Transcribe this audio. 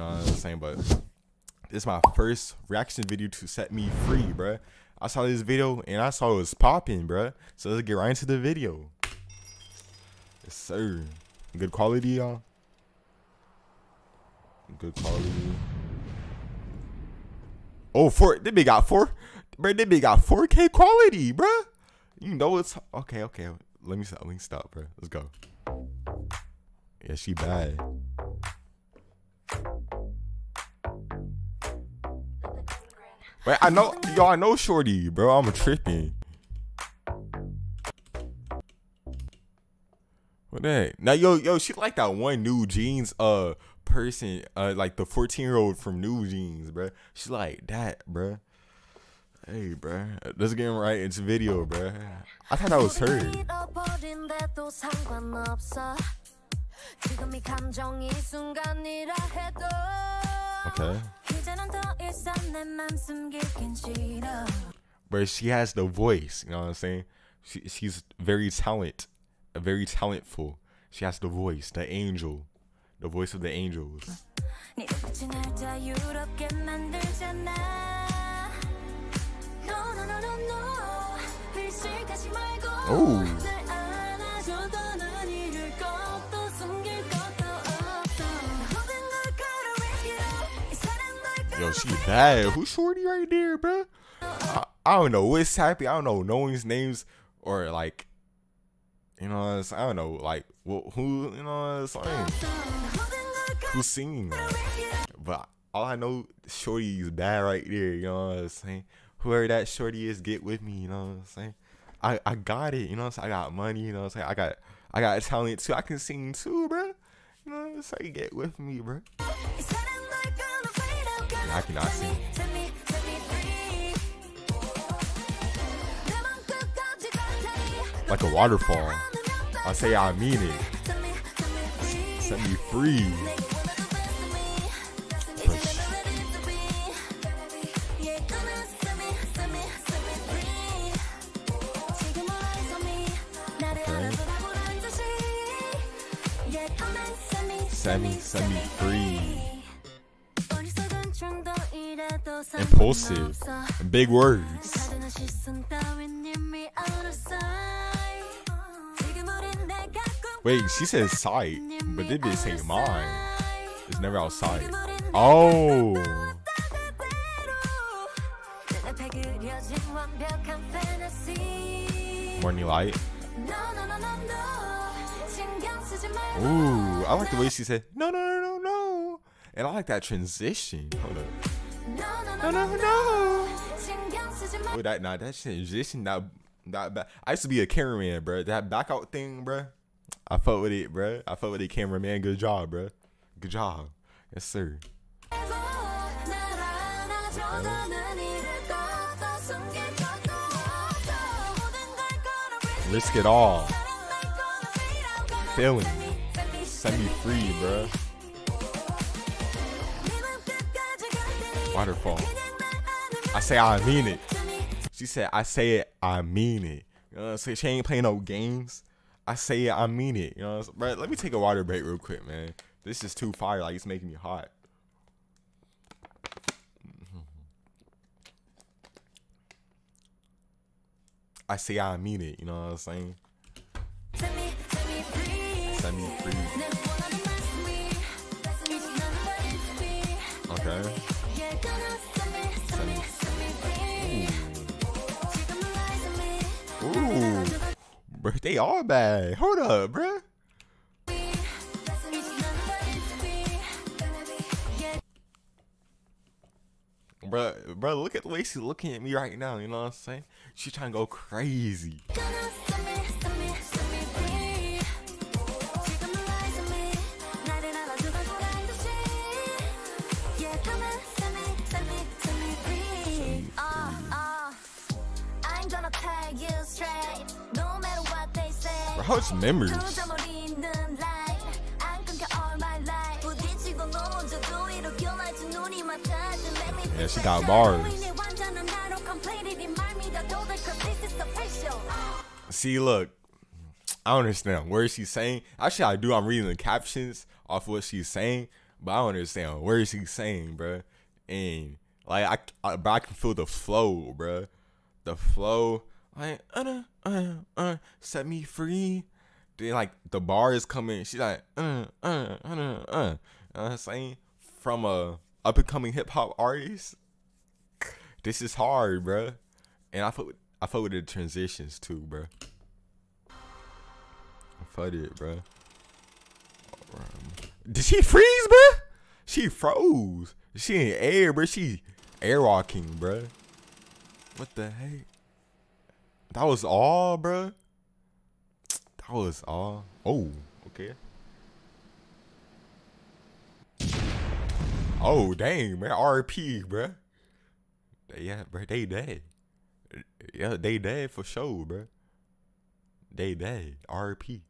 You know what I'm saying? But this is my first reaction video to Set Me Free, bruh. I saw this video and I saw it was popping, bruh. So let's get right into the video. Yes, sir. Good quality, y'all. Good quality. Oh, they got 4K quality, bruh. You know it's okay, okay. Let me stop, bruh. Let's go. Yeah, she bad. But I know, y'all, I know Shorty, bro. I'm tripping. What that? Now, yo, she like that one New Jeans person, like the 14-year-old from New Jeans, bro. She like that, bro. Hey, bro. Let's get right into video, bro. I thought that was her. Okay. But she has the voice, you know what I'm saying? She's very talentful. She has the voice, the angel, the voice of the angels. Oh. Yo, she bad. Who's Shorty right there, bro? I don't know what's happening. I don't know no one's names or like, you know what I'm saying? I don't know like who, you know what I'm saying? Who's singing? But all I know, Shorty is bad right there. You know what I'm saying? Whoever that Shorty is, get with me. You know what I'm saying? I got it. You know what I'm saying? I got money. You know what I'm saying? I got talent too. I can sing too, bro. You know what I'm saying? Get with me, bro. I cannot see. Like a waterfall. I say I mean it. Set me free. Push. Okay. Set me free. Impulsive, big words. Wait, she says sight, but this bitch saying mine. It's never outside. Oh. Morning light. Ooh, I like the way she said no, no, no, no, no, and I like that transition. Hold up. No. Oh, that transition, not bad. I used to be a cameraman, bro. That back out thing, bro. I fuck with it, bro. I fuck with the cameraman. Good job, bro. Good job. Yes, sir. Okay. Risk it all. Feeling. Set me free, bro. Waterfall. I say I mean it. She said I say it, I mean it. You know what I'm saying? She ain't playing no games. I say it, I mean it. You know what I'm saying? Bro, let me take a water break real quick, man. This is too fire, like it's making me hot. I say I mean it, you know what I'm saying? Set me free. Okay. Ooh, bro, they all bad. Hold up, bro. Bro, look at the way she's looking at me right now. You know what I'm saying? She trying to go crazy. Bro, it's memories. Yeah, she got bars. See, look, I don't understand what she's saying. Actually, I do. I'm reading the captions off what she's saying, But I don't understand words he's saying, bro. And like I can feel the flow, bro. The flow, like set me free. Then like the bar is coming. She's like You know what I'm saying? From a up and coming hip hop artist, this is hard, bro. And I fuck with the transitions too, bro. I fuck it, bro. Did she freeze, bro? She froze. She in air, bro. She air walking, bro. What the heck? That was all, bro. That was all. Oh, okay. Oh, dang, man. RP, bro. Yeah, bro. They dead. Yeah, they dead for sure, bro. They dead. RP.